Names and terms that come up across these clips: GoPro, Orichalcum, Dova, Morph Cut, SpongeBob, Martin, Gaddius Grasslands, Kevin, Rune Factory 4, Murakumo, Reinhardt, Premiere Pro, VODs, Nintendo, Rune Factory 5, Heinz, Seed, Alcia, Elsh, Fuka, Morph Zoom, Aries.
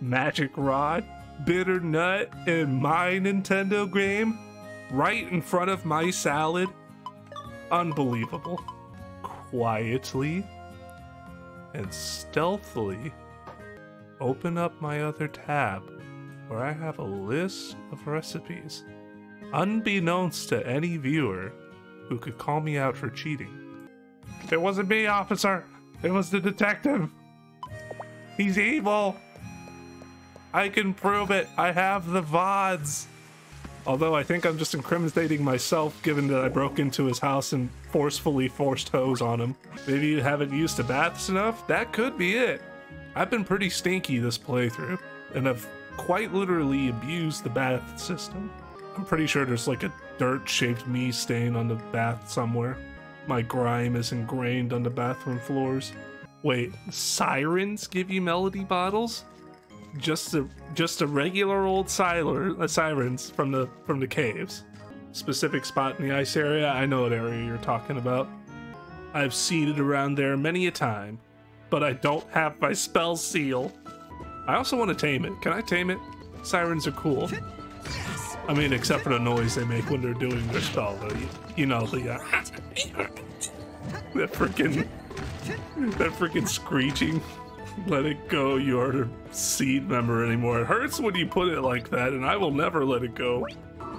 Magic Rod, Bitter Nut, and my Nintendo game right in front of my salad. Unbelievable. Quietly and stealthily open up my other tab where I have a list of recipes. Unbeknownst to any viewer who could call me out for cheating. It wasn't me, officer! It was the detective! He's evil! I can prove it! I have the VODs! Although I think I'm just incriminating myself given that I broke into his house and forcefully forced hose on him. Maybe you haven't used the baths enough? That could be it! I've been pretty stinky this playthrough, and I've quite literally abused the bath system. I'm pretty sure there's like a dirt-shaped me stain on the bath somewhere. My grime is ingrained on the bathroom floors. Wait, sirens give you melody bottles? Just a regular old sirens from the caves. Specific spot in the ice area. I know what area you're talking about. I've seen it around there many a time, but I don't have my spell seal. I also want to tame it. Can I tame it? Sirens are cool. I mean, except for the noise they make when they're doing their spell, though. You know, the that freaking screeching. Let it go, you aren't a Seed member anymore. It hurts when you put it like that, and I will never let it go.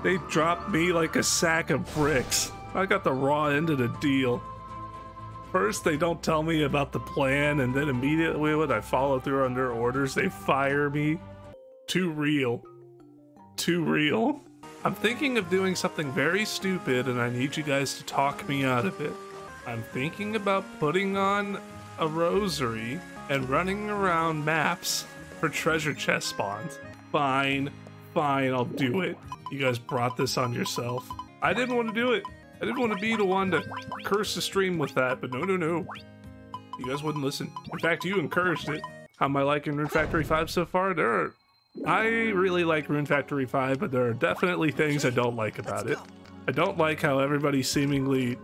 They dropped me like a sack of bricks. I got the raw end of the deal. First, they don't tell me about the plan, and then immediately when I follow through on their orders, they fire me. Too real. Too real. I'm thinking of doing something very stupid and I need you guys to talk me out of it. I'm thinking about putting on a rosary and running around maps for treasure chest spawns. Fine, I'll do it. You guys brought this on yourself. I didn't want to do it. I didn't want to be the one to curse the stream with that, but no. You guys wouldn't listen. In fact, you encouraged it. How am I liking Rune Factory 5 so far? I really like Rune Factory 5, but there are definitely things I don't like about it. I don't like how everybody seemingly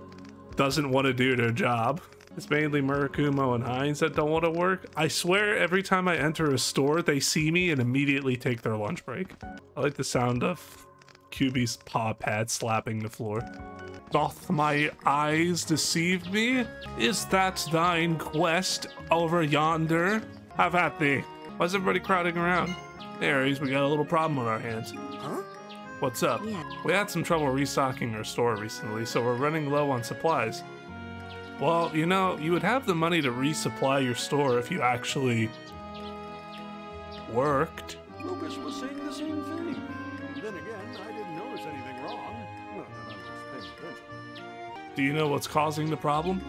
doesn't want to do their job. It's mainly Murakumo and Heinz that don't want to work. I swear every time I enter a store, they see me and immediately take their lunch break. I like the sound of QB's paw pad slapping the floor. Doth my eyes deceive me? Is that thine quest over yonder? Have at thee. Why is everybody crowding around? Aries, we got a little problem on our hands. Huh? What's up? Yeah. We had some trouble restocking our store recently, so we're running low on supplies. Well, you know, you would have the money to resupply your store if you actually worked. Lucas was saying the same thing. Then again, I didn't notice anything wrong. Well, then I was just paying attention. Do you know what's causing the problem?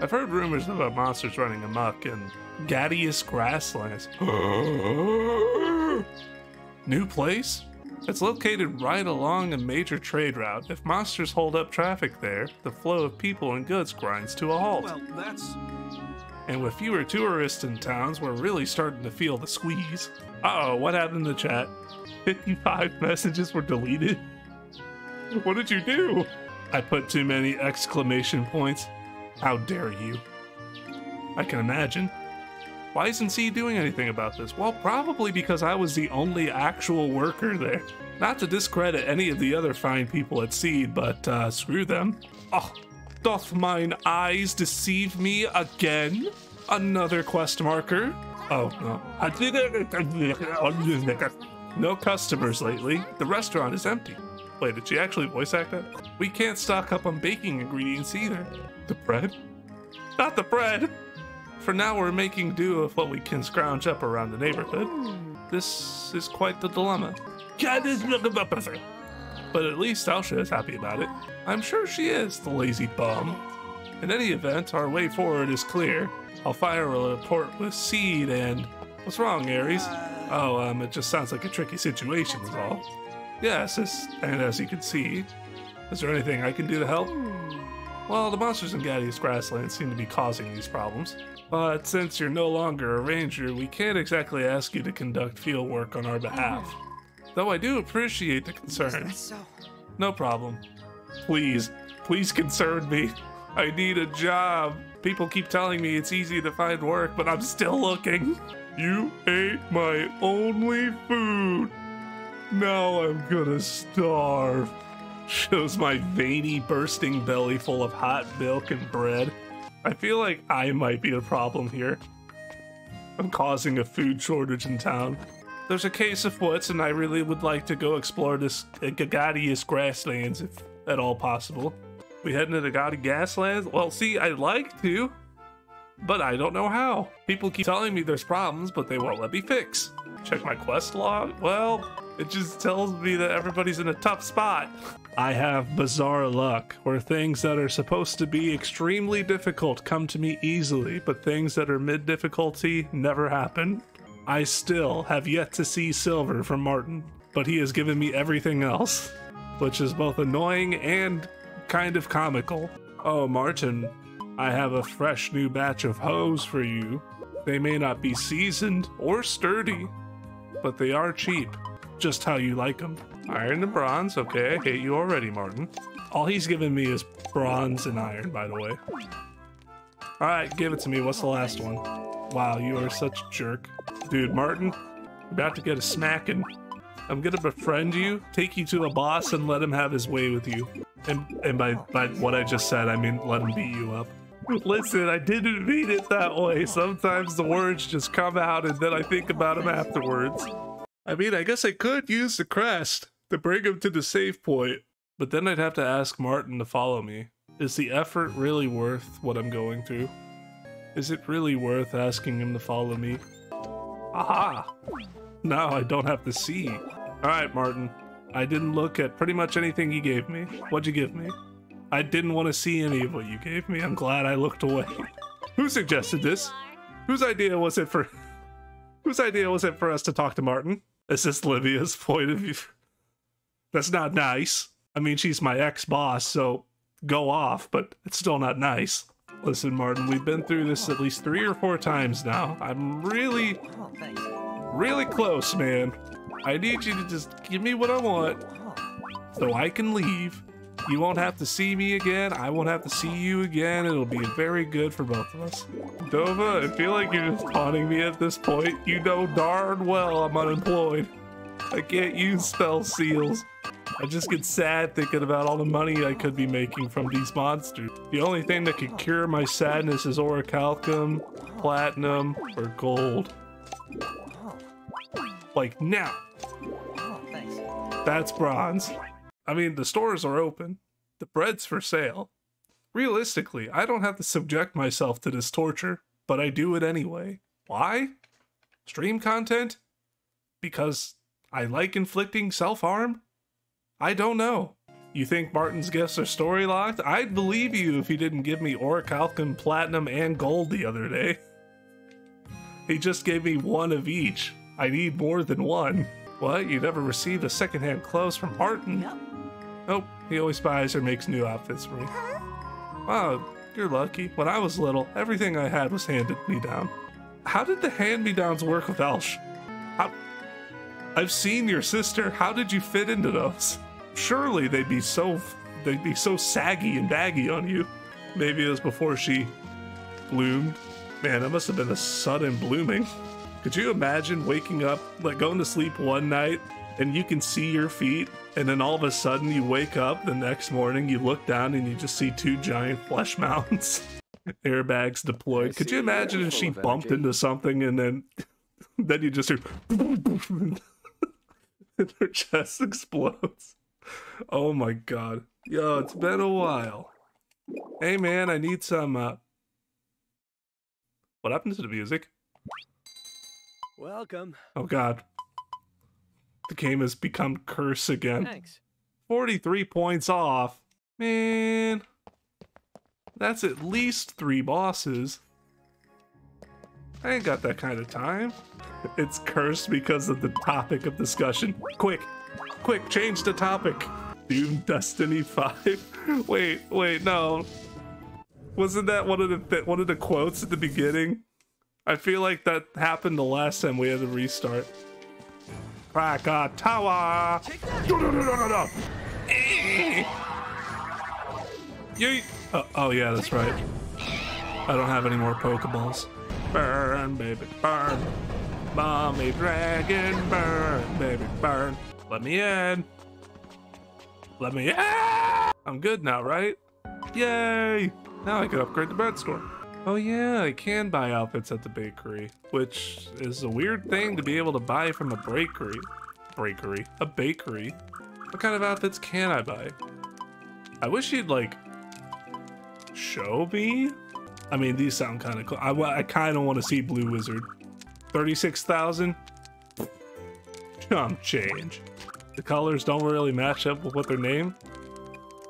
I've heard rumors about monsters running amok in Gaddius Grasslands. New place? It's located right along a major trade route. If monsters hold up traffic there, the flow of people and goods grinds to a halt. Well, that's... And with fewer tourists in towns, we're really starting to feel the squeeze. Uh-oh, what happened in the chat? 55 messages were deleted? What did you do? I put too many exclamation points. How dare you? I can imagine. Why isn't Seed doing anything about this? Well, probably because I was the only actual worker there. Not to discredit any of the other fine people at Seed, but screw them. Oh, doth mine eyes deceive me again? Another quest marker? Oh, no. No customers lately. The restaurant is empty. Wait, did she actually voice act that? We can't stock up on baking ingredients either. The bread? Not the bread! For now, we're making do with what we can scrounge up around the neighborhood. This is quite the dilemma. But at least Alcia is happy about it. I'm sure she is, the lazy bum. In any event, our way forward is clear. I'll fire a report with Seed and... What's wrong, Aries? It just sounds like a tricky situation is all. Yes, and as you can see. Is there anything I can do to help? Well, the monsters in Gaddius Grasslands seem to be causing these problems. But since you're no longer a ranger, we can't exactly ask you to conduct field work on our behalf. Though I do appreciate the concern. No problem. Please concern me. I need a job. People keep telling me it's easy to find work, but I'm still looking. You ate my only food. Now I'm gonna starve. Shows my veiny, bursting belly full of hot milk and bread. I feel like I might be the problem here. I'm causing a food shortage in town. There's a case afoot, and I really would like to go explore this Gaddius Grasslands, if at all possible. We heading to the Gaddius Grasslands? Well, see, I'd like to, but I don't know how. People keep telling me there's problems, but they won't let me fix. Check my quest log? Well, it just tells me that everybody's in a tough spot. I have bizarre luck, where things that are supposed to be extremely difficult come to me easily, but things that are mid-difficulty never happen. I still have yet to see silver from Martin, but he has given me everything else, which is both annoying and kind of comical. Oh, Martin, I have a fresh new batch of hoes for you. They may not be seasoned or sturdy, but they are cheap, just how you like them. Iron and bronze, okay, I hate you already, Martin. All he's given me is bronze and iron, by the way. Alright, give it to me, what's the last one? Wow, you are such a jerk. Dude, Martin, about to get a smacking. I'm gonna befriend you, take you to a boss, and let him have his way with you. And by what I just said, I mean let him beat you up. Listen, I didn't mean it that way. Sometimes the words just come out and then I think about them afterwards. I mean, I guess I could use the crest to bring him to the safe point, but then I'd have to ask Martin to follow me. Is the effort really worth what I'm going through? Is it really worth asking him to follow me? Aha! Now I don't have to see. Alright, Martin. I didn't look at pretty much anything you gave me. What'd you give me? I didn't want to see any of what you gave me. I'm glad I looked away. Who suggested this? Whose idea was it for us to talk to Martin? Is this Livia's point of view? That's not nice. I mean, she's my ex-boss, so go off, but it's still not nice. Listen, Martin, we've been through this at least 3 or 4 times now. I'm really close, man. I need you to just give me what I want so I can leave. You won't have to see me again. I won't have to see you again. It'll be very good for both of us. Dova, I feel like you're just taunting me at this point. You know darn well I'm unemployed. I can't use spell seals. I just get sad thinking about all the money I could be making from these monsters. The only thing that could cure my sadness is Orichalcum, platinum, or gold. Like now. That's bronze. I mean, the stores are open. The bread's for sale. Realistically, I don't have to subject myself to this torture, but I do it anyway. Why? Stream content? Because I like inflicting self-harm? I don't know. You think Martin's gifts are story locked? I'd believe you if he didn't give me Orichalcum, platinum, and gold the other day. He just gave me one of each. I need more than one. What? You never received a secondhand clothes from Martin? Nope. Nope, he always buys or makes new outfits for me. Wow, you're lucky. When I was little, everything I had was handed me down. How did the hand-me-downs work with Elsh? I've seen your sister. How did you fit into those? Surely they'd be so saggy and baggy on you. Maybe it was before she bloomed. Man, that must have been a sudden blooming. Could you imagine waking up, like going to sleep one night, and you can see your feet? And then all of a sudden you wake up the next morning, you look down and you just see 2 giant flesh mountains. Airbags deployed. Could you imagine if she bumped into something and then you just hear and her chest explodes? Oh my god. Yo, it's been a while. Hey man, I need some what happened to the music? Welcome. Oh god. The game has become curse again. Thanks. 43 points off. Man. That's at least 3 bosses. I ain't got that kind of time. It's cursed because of the topic of discussion. Quick. Quick, change the topic. Doom Destiny 5. Wait, no. Wasn't that one of the quotes at the beginning? I feel like that happened the last time we had to restart. Krakatawa! No. Oh yeah, that's right. I don't have any more Pokeballs. Burn, baby, burn. Mommy dragon, burn, baby, burn. Let me in. Let me in. I'm good now, right? Yay! Now I can upgrade the bread store. Oh yeah, I can buy outfits at the bakery, which is a weird thing to be able to buy from a bakery. A bakery? What kind of outfits can I buy? I wish you'd like show me. I mean, these sound kind of cool. I kind of want to see Blue Wizard. 36,000. Chump change. The colors don't really match up with what their name.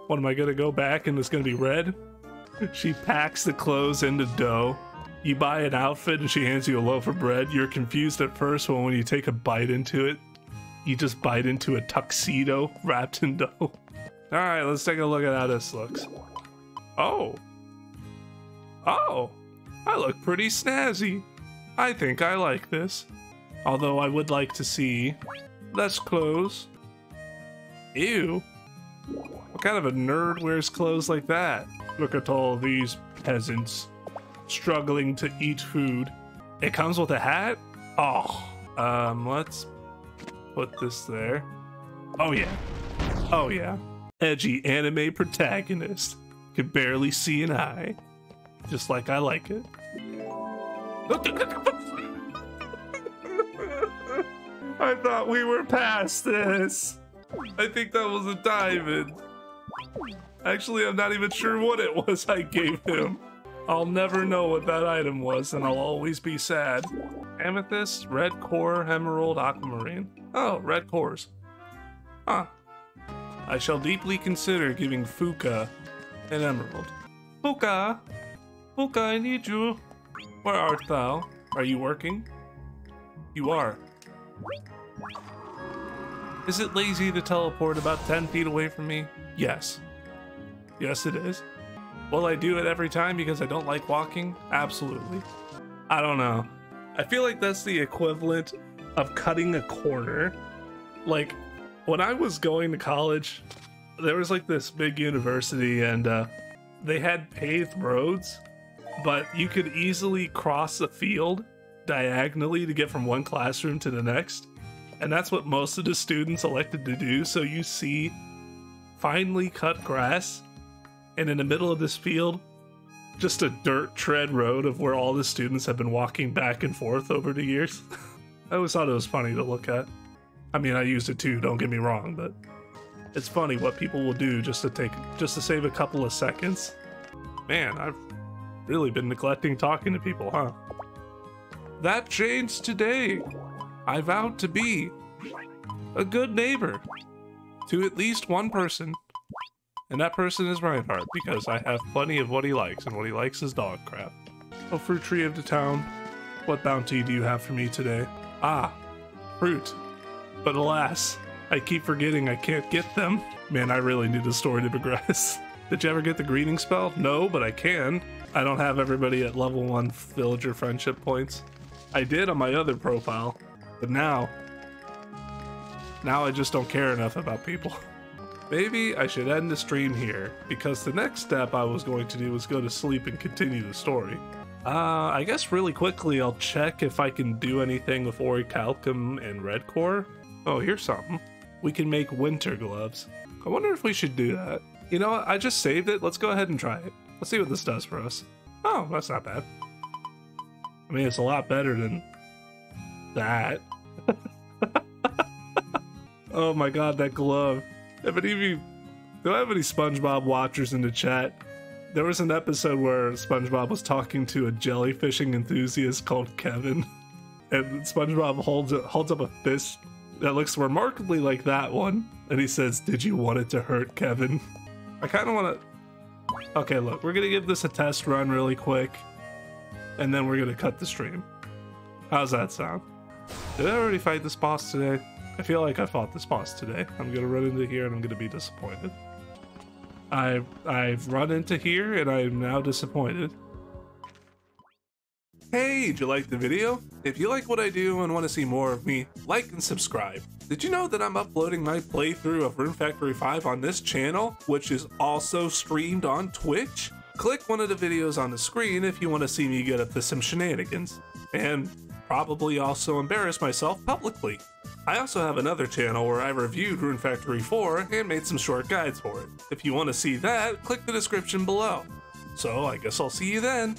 What am I gonna go back and it's gonna be red? She packs the clothes into dough. You buy an outfit and she hands you a loaf of bread. You're confused at first, but when you take a bite into it, you just bite into a tuxedo wrapped in dough. All right, let's take a look at how this looks. Oh. Oh, I look pretty snazzy. I think I like this. Although I would like to see less clothes. Ew. What kind of a nerd wears clothes like that? Look at all these peasants struggling to eat food. It comes with a hat? Oh. Let's put this there. Oh yeah. Oh yeah. Edgy anime protagonist. Could barely see an eye. Just like I like it. I thought we were past this. I think that was a diamond. Actually, I'm not even sure what it was I gave him. I'll never know what that item was, and I'll always be sad. Amethyst, red core, emerald, aquamarine. Oh, red cores. Huh. I shall deeply consider giving Fuka an emerald. Fuka! Fuka, I need you. Where art thou? Are you working? You are. Is it lazy to teleport about 10 feet away from me? Yes. Yes, it is. Will I do it every time because I don't like walking? Absolutely. I don't know. I feel like that's the equivalent of cutting a corner. Like, when I was going to college, there was like this big university and they had paved roads, but you could easily cross a field diagonally to get from one classroom to the next. And that's what most of the students elected to do. So you see finely cut grass, and in the middle of this field, just a dirt tread road of where all the students have been walking back and forth over the years. I always thought it was funny to look at. I mean, I used it too, don't get me wrong, but it's funny what people will do just to save a couple of seconds. Man, I've really been neglecting talking to people, huh? That changed today. I vowed to be a good neighbor to at least one person. And that person is Reinhardt, because I have plenty of what he likes, and what he likes is dog crap. Oh, fruit tree of the town, what bounty do you have for me today? Ah, fruit. But alas, I keep forgetting I can't get them. Man, I really need the story to progress. Did you ever get the greeting spell? No, but I can. I don't have everybody at level 1 villager friendship points. I did on my other profile, but now I just don't care enough about people. Maybe I should end the stream here, because the next step I was going to do was go to sleep and continue the story. I guess really quickly I'll check if I can do anything with Orichalcum and Red Core. Oh, here's something. We can make winter gloves. I wonder if we should do that. You know what? I just saved it. Let's go ahead and try it. Let's see what this does for us. Oh, that's not bad. I mean, it's a lot better than that. Oh my god, that glove. If any of you do I have any SpongeBob watchers in the chat? There was an episode where SpongeBob was talking to a jellyfishing enthusiast called Kevin, and SpongeBob holds up a fist that looks remarkably like that one, and he says, "Did you want it to hurt, Kevin?" I kind of want to. Okay, look, we're gonna give this a test run really quick, and then we're gonna cut the stream. How's that sound? Did I already fight this boss today? I feel like I fought this boss today. I'm gonna run into here and I'm gonna be disappointed. I've run into here and I am now disappointed. Hey, did you like the video? If you like what I do and want to see more of me, like and subscribe. Did you know that I'm uploading my playthrough of Rune Factory 5 on this channel, which is also streamed on Twitch? Click one of the videos on the screen if you want to see me get up to some shenanigans. And probably also embarrass myself publicly. I also have another channel where I reviewed Rune Factory 4 and made some short guides for it. If you want to see that, click the description below. So I guess I'll see you then.